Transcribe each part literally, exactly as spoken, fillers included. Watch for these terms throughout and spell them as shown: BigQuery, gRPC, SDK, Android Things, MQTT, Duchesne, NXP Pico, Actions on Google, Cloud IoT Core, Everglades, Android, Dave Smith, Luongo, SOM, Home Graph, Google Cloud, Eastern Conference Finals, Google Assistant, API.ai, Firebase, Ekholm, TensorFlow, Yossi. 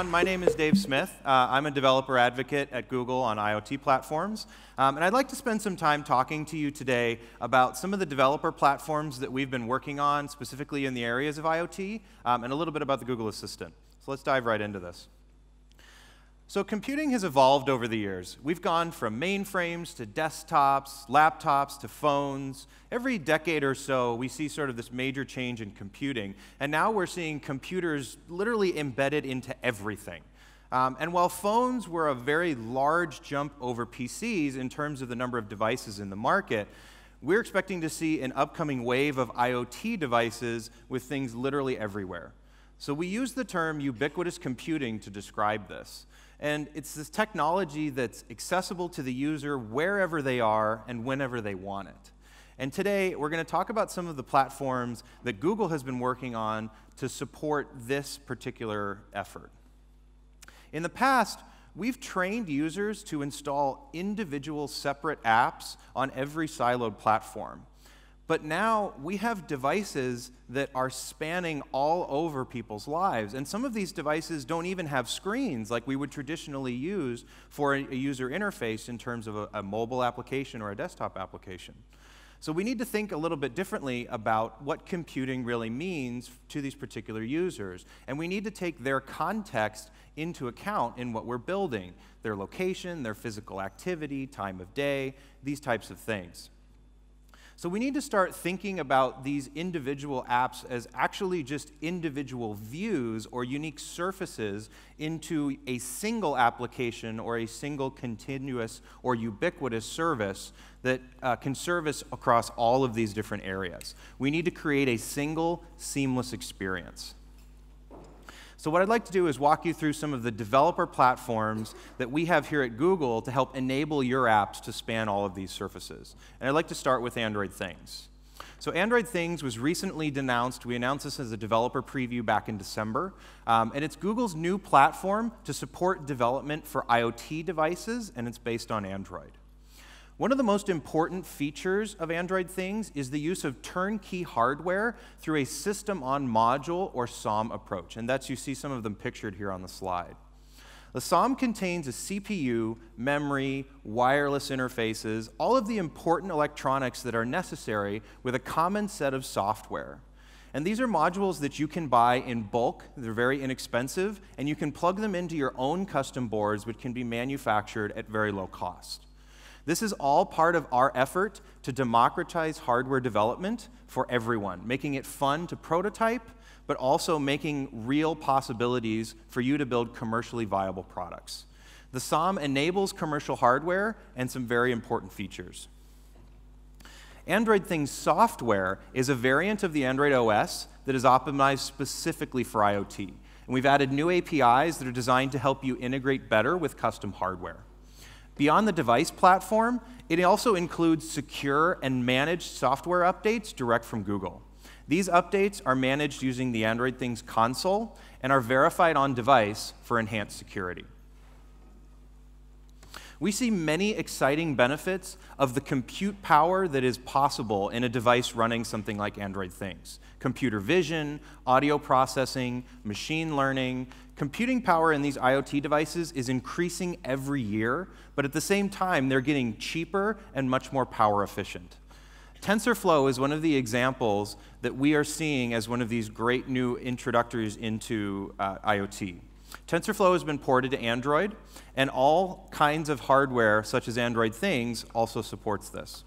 everyone. My name is Dave Smith. Uh, I'm a developer advocate at Google on IoT platforms. Um, and I'd like to spend some time talking to you today about some of the developer platforms that we've been working on, specifically in the areas of IoT, um, and a little bit about the Google Assistant. So let's dive right into this. So computing has evolved over the years. We've gone from mainframes to desktops, laptops to phones. Every decade or so, we see sort of this major change in computing. And now we're seeing computers literally embedded into everything. Um, and while phones were a very large jump over P Cs in terms of the number of devices in the market, we're expecting to see an upcoming wave of IoT devices with things literally everywhere. So we use the term ubiquitous computing to describe this. And it's this technology that's accessible to the user wherever they are and whenever they want it. And today, we're going to talk about some of the platforms that Google has been working on to support this particular effort. In the past, we've trained users to install individual separate apps on every siloed platform. But now we have devices that are spanning all over people's lives. And some of these devices don't even have screens like we would traditionally use for a user interface in terms of a, a mobile application or a desktop application. So we need to think a little bit differently about what computing really means to these particular users. And we need to take their context into account in what we're building, their location, their physical activity, time of day, these types of things. So we need to start thinking about these individual apps as actually just individual views or unique surfaces into a single application or a single continuous or ubiquitous service that uh, can service across all of these different areas. We need to create a single, seamless experience. So what I'd like to do is walk you through some of the developer platforms that we have here at Google to help enable your apps to span all of these surfaces. And I'd like to start with Android Things. So Android Things was recently denounced. We announced this as a developer preview back in December. Um, and it's Google's new platform to support development for IoT devices, and it's based on Android. One of the most important features of Android Things is the use of turnkey hardware through a system-on-module or SOM approach, and that's you see some of them pictured here on the slide. The SOM contains a C P U, memory, wireless interfaces, all of the important electronics that are necessary with a common set of software. And these are modules that you can buy in bulk. They're very inexpensive, and you can plug them into your own custom boards, which can be manufactured at very low cost. This is all part of our effort to democratize hardware development for everyone, making it fun to prototype, but also making real possibilities for you to build commercially viable products. The SOM enables commercial hardware and some very important features. Android Things software is a variant of the Android O S that is optimized specifically for IoT. And we've added new A P Is that are designed to help you integrate better with custom hardware. Beyond the device platform, it also includes secure and managed software updates direct from Google. These updates are managed using the Android Things console and are verified on device for enhanced security. We see many exciting benefits of the compute power that is possible in a device running something like Android Things. Computer vision, audio processing, machine learning. Computing power in these IoT devices is increasing every year, but at the same time, they're getting cheaper and much more power efficient. TensorFlow is one of the examples that we are seeing as one of these great new introductories into uh, IoT. TensorFlow has been ported to Android, and all kinds of hardware, such as Android Things, also supports this.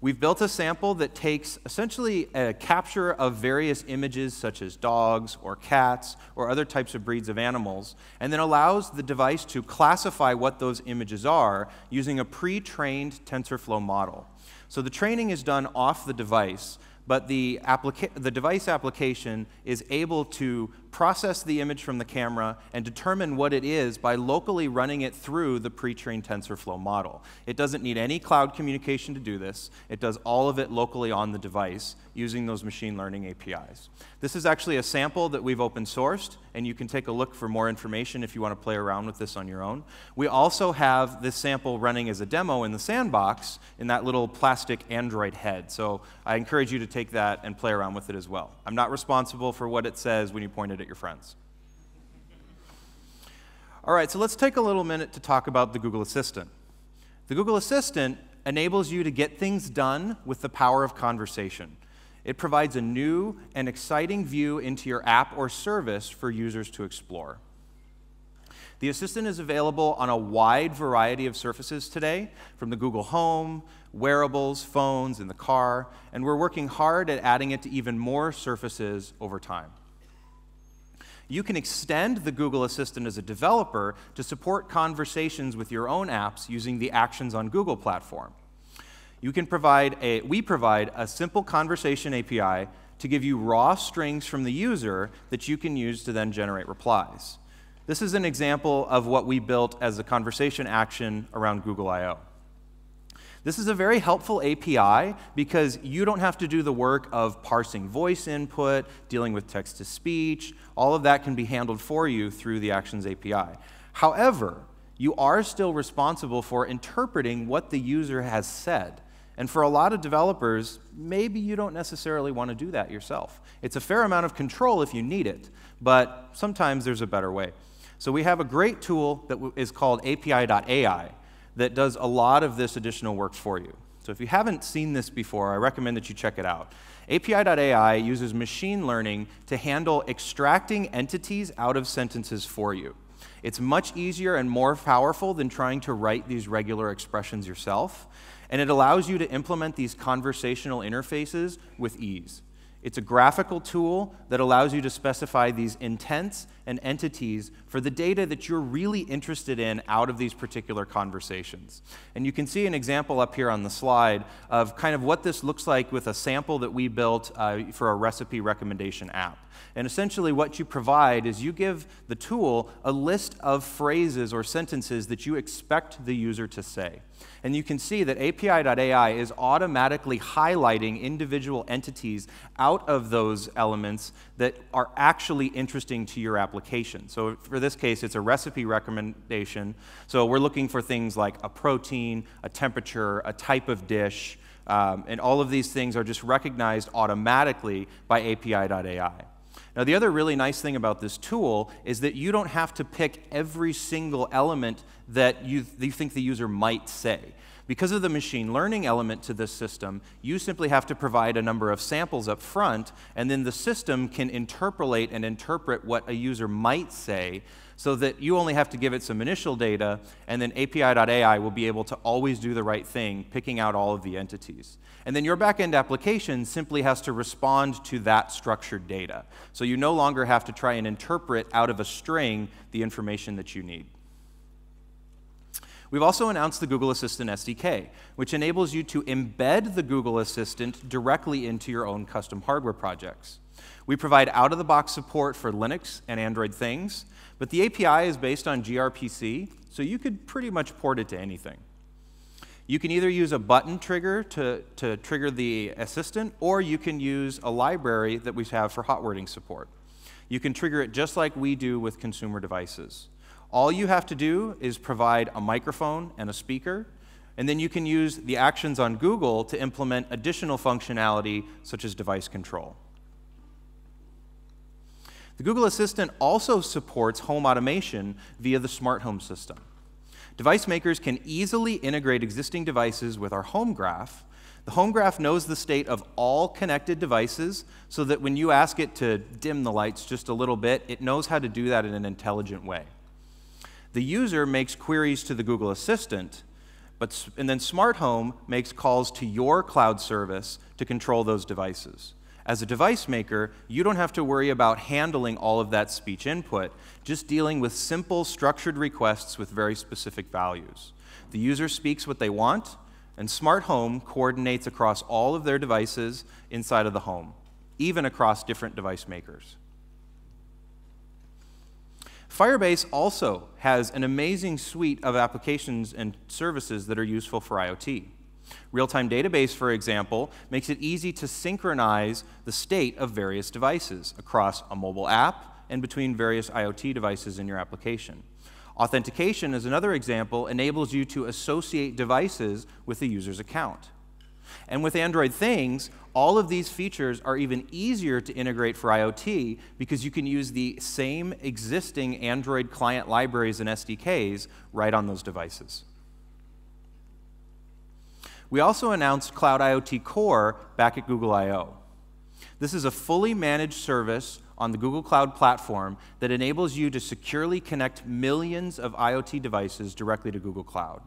We've built a sample that takes essentially a capture of various images such as dogs or cats or other types of breeds of animals, and then allows the device to classify what those images are using a pre-trained TensorFlow model. So the training is done off the device, but the, applica the device application is able to process the image from the camera and determine what it is by locally running it through the pre-trained TensorFlow model. It doesn't need any cloud communication to do this. It does all of it locally on the device using those machine learning A P Is. This is actually a sample that we've open sourced, and you can take a look for more information if you want to play around with this on your own. We also have this sample running as a demo in the sandbox in that little plastic Android head. So I encourage you to take that and play around with it as well. I'm not responsible for what it says when you point it at your friends. All right, so let's take a little minute to talk about the Google Assistant. The Google Assistant enables you to get things done with the power of conversation. It provides a new and exciting view into your app or service for users to explore. The Assistant is available on a wide variety of surfaces today, from the Google Home, wearables, phones, in the car, and we're working hard at adding it to even more surfaces over time. You can extend the Google Assistant as a developer to support conversations with your own apps using the Actions on Google platform. You can provide a, we provide a simple conversation A P I to give you raw strings from the user that you can use to then generate replies. This is an example of what we built as a conversation action around Google I O This is a very helpful A P I because you don't have to do the work of parsing voice input, dealing with text-to-speech. All of that can be handled for you through the Actions A P I. However, you are still responsible for interpreting what the user has said. And for a lot of developers, maybe you don't necessarily want to do that yourself. It's a fair amount of control if you need it, but sometimes there's a better way. So we have a great tool that is called A P I dot A I. that does a lot of this additional work for you. So if you haven't seen this before, I recommend that you check it out. A P I dot A I uses machine learning to handle extracting entities out of sentences for you. It's much easier and more powerful than trying to write these regular expressions yourself, and it allows you to implement these conversational interfaces with ease. It's a graphical tool that allows you to specify these intents and entities for the data that you're really interested in out of these particular conversations. And you can see an example up here on the slide of kind of what this looks like with a sample that we built uh, for a recipe recommendation app. And essentially what you provide is you give the tool a list of phrases or sentences that you expect the user to say. And you can see that A P I dot A I is automatically highlighting individual entities out of those elements that are actually interesting to your application. So for this case, it's a recipe recommendation. So we're looking for things like a protein, a temperature, a type of dish, um, and all of these things are just recognized automatically by A P I dot A I. Now, the other really nice thing about this tool is that you don't have to pick every single element that you, th you think the user might say. Because of the machine learning element to this system, you simply have to provide a number of samples up front, and then the system can interpolate and interpret what a user might say, so that you only have to give it some initial data, and then A P I dot A I will be able to always do the right thing, picking out all of the entities. And then your back-end application simply has to respond to that structured data. So you no longer have to try and interpret out of a string the information that you need. We've also announced the Google Assistant S D K, which enables you to embed the Google Assistant directly into your own custom hardware projects. We provide out-of-the-box support for Linux and Android Things, but the A P I is based on gRPC, so you could pretty much port it to anything. You can either use a button trigger to, to trigger the assistant, or you can use a library that we have for hot-wording support. You can trigger it just like we do with consumer devices. All you have to do is provide a microphone and a speaker, and then you can use the Actions on Google to implement additional functionality, such as device control. The Google Assistant also supports home automation via the smart home system. Device makers can easily integrate existing devices with our Home Graph. The Home Graph knows the state of all connected devices so that when you ask it to dim the lights just a little bit, it knows how to do that in an intelligent way. The user makes queries to the Google Assistant, but, and then Smart Home makes calls to your cloud service to control those devices. As a device maker, you don't have to worry about handling all of that speech input, just dealing with simple, structured requests with very specific values. The user speaks what they want, and Smart Home coordinates across all of their devices inside of the home, even across different device makers. Firebase also has an amazing suite of applications and services that are useful for IoT. Real-time database, for example, makes it easy to synchronize the state of various devices across a mobile app and between various IoT devices in your application. Authentication, as another example, enables you to associate devices with the user's account. And with Android Things, all of these features are even easier to integrate for IoT because you can use the same existing Android client libraries and S D Ks right on those devices. We also announced Cloud IoT Core back at Google I O This is a fully managed service on the Google Cloud platform that enables you to securely connect millions of IoT devices directly to Google Cloud.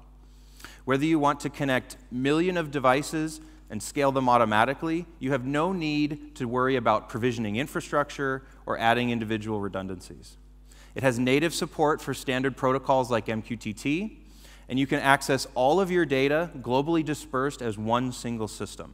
Whether you want to connect millions of devices and scale them automatically, you have no need to worry about provisioning infrastructure or adding individual redundancies. It has native support for standard protocols like M Q T T, and you can access all of your data globally dispersed as one single system.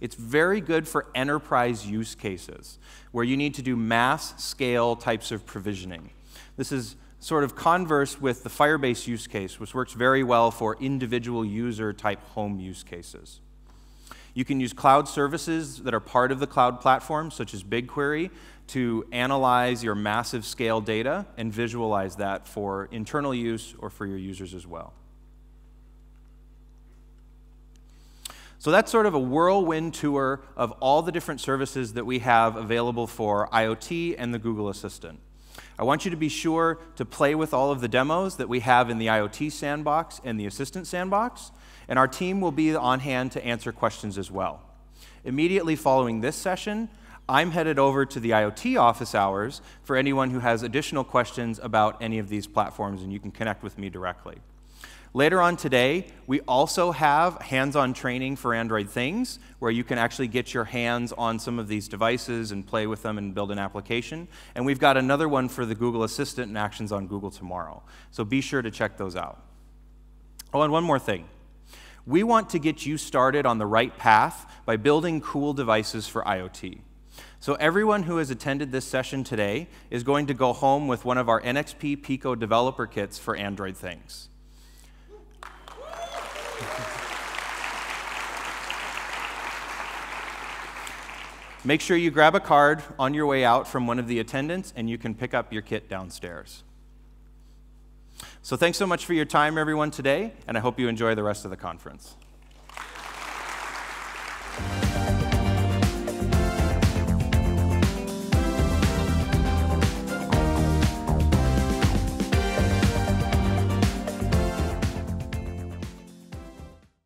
It's very good for enterprise use cases where you need to do mass scale types of provisioning. This is sort of converse with the Firebase use case, which works very well for individual user type home use cases. You can use cloud services that are part of the cloud platform, such as BigQuery, to analyze your massive scale data and visualize that for internal use or for your users as well. So that's sort of a whirlwind tour of all the different services that we have available for IoT and the Google Assistant. I want you to be sure to play with all of the demos that we have in the IoT sandbox and the Assistant sandbox, and our team will be on hand to answer questions as well. Immediately following this session, I'm headed over to the IoT office hours for anyone who has additional questions about any of these platforms, and you can connect with me directly. Later on today, we also have hands-on training for Android Things, where you can actually get your hands on some of these devices and play with them and build an application. And we've got another one for the Google Assistant and Actions on Google tomorrow. So be sure to check those out. Oh, and one more thing. We want to get you started on the right path by building cool devices for IoT. So everyone who has attended this session today is going to go home with one of our N X P Pico developer kits for Android Things. Make sure you grab a card on your way out from one of the attendants, and you can pick up your kit downstairs. So thanks so much for your time, everyone, today, and I hope you enjoy the rest of the conference.